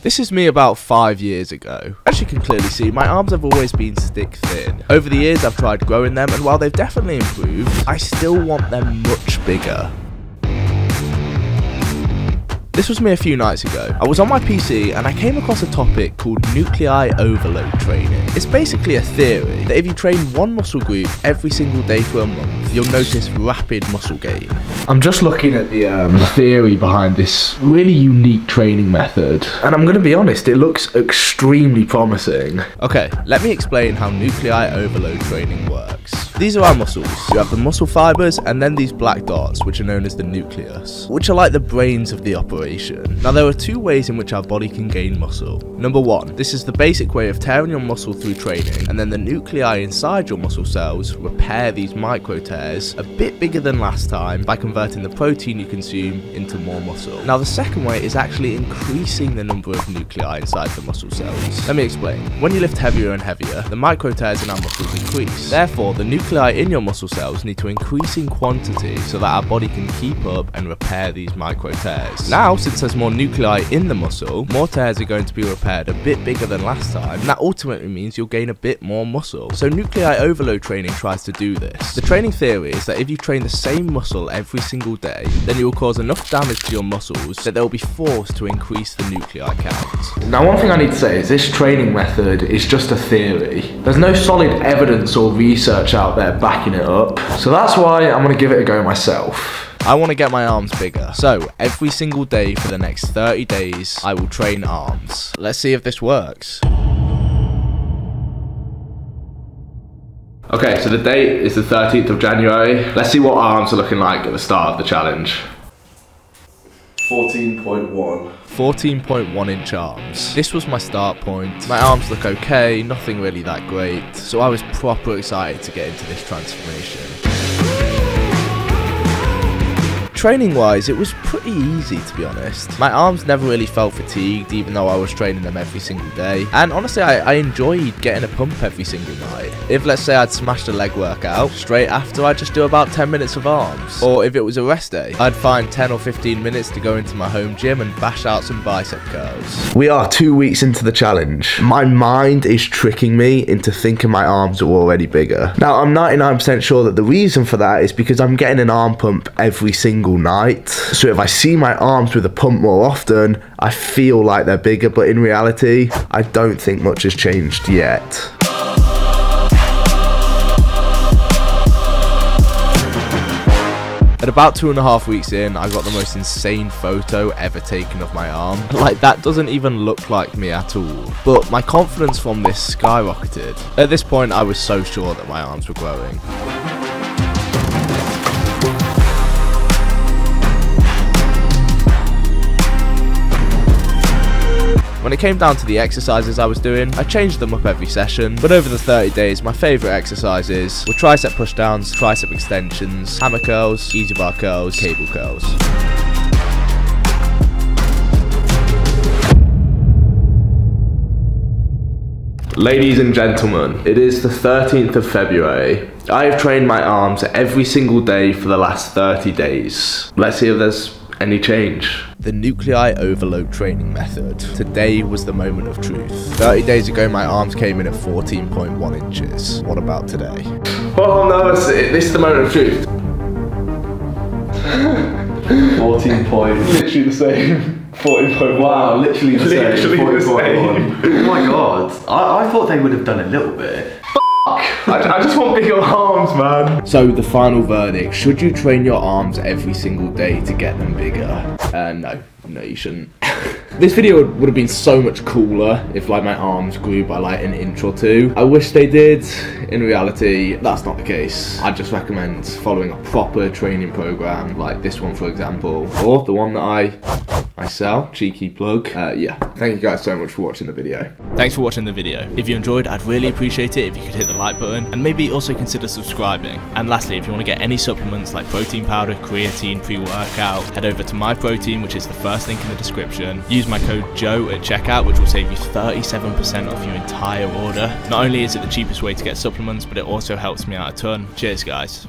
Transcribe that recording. This is me about 5 years ago. As you can clearly see, my arms have always been stick thin. Over the years I've tried growing them, and while they've definitely improved, I still want them much bigger. This was me a few nights ago. I was on my PC and I came across a topic called nuclei overload training. It's basically a theory that if you train one muscle group every single day for a month, you'll notice rapid muscle gain. I'm just looking at the theory behind this really unique training method, and I'm gonna be honest, it looks extremely promising. Okay, let me explain how nuclei overload training works. These are our muscles. You have the muscle fibers and then these black dots, which are known as the nucleus, which are like the brains of the operation. Now there are two ways in which our body can gain muscle. Number one, this is the basic way of tearing your muscle through training, and then the nuclei inside your muscle cells repair these micro tears a bit bigger than last time by converting the protein you consume into more muscle. Now the second way is actually increasing the number of nuclei inside the muscle cells. Let me explain. When you lift heavier and heavier, the micro tears in our muscles increase. Therefore, the nuclei in your muscle cells need to increase in quantity so that our body can keep up and repair these micro tears. Now, since there's more nuclei in the muscle, more tears are going to be repaired a bit bigger than last time, and that ultimately means you'll gain a bit more muscle. So nuclei overload training tries to do this. The training theory is that if you train the same muscle every single day, then you will cause enough damage to your muscles that they'll be forced to increase the nuclei count. Now, one thing I need to say is this training method is just a theory. There's no solid evidence or research out there backing it up, so that's why I'm gonna give it a go myself. I want to get my arms bigger, so every single day for the next 30 days I will train arms. Let's see if this works. Okay, so the date is the 13th of January. Let's see what arms are looking like at the start of the challenge. 14.1 inch arms. This was my start point. My arms look okay, nothing really that great, so I was proper excited to get into this transformation. Training wise, it was pretty easy, to be honest. My arms never really felt fatigued, even though I was training them every single day, and honestly I enjoyed getting a pump every single night. If, let's say, I'd smashed a leg workout, straight after I'd just do about 10 minutes of arms. Or if it was a rest day, I'd find 10 or 15 minutes to go into my home gym and bash out some bicep curls. We are 2 weeks into the challenge. My mind is tricking me into thinking my arms are already bigger. Now, I'm 99% sure that the reason for that is because I'm getting an arm pump every single night. So if I see my arms with a pump more often, I feel like they're bigger, but in reality, I don't think much has changed yet. At about 2.5 weeks in, I got the most insane photo ever taken of my arm. Like, that doesn't even look like me at all. But my confidence from this skyrocketed. At this point, I was so sure that my arms were growing. When it came down to the exercises I was doing, I changed them up every session, but over the 30 days, my favourite exercises were tricep pushdowns, tricep extensions, hammer curls, easy bar curls, cable curls. Ladies and gentlemen, it is the 13th of February. I have trained my arms every single day for the last 30 days. Let's see if there's any change. The nuclei overload training method. Today was the moment of truth. 30 days ago, my arms came in at 14.1 inches. What about today? Oh no, this is the moment of truth. 14 point. Literally the same. 14.1. Wow, literally the same. 14.1. Oh my god. I thought they would have done a little bit. I just want bigger arms, man. So the final verdict: should you train your arms every single day to get them bigger? No, you shouldn't. This video would have been so much cooler if, like, my arms grew by like an inch or two. I wish they did. In reality, that's not the case. I just recommend following a proper training program, like this one, for example, or the one that I sell, cheeky plug. Yeah, thank you guys so much for watching the video. Thanks for watching the video. If you enjoyed, I'd really appreciate it if you could hit the like button and maybe also consider subscribing. And lastly, if you want to get any supplements like protein powder, creatine, pre-workout, head over to MyProtein, which is the first link in the description. Use my code Joe at checkout, which will save you 37% off your entire order. Not only is it the cheapest way to get supplements, but it also helps me out a ton. Cheers, guys.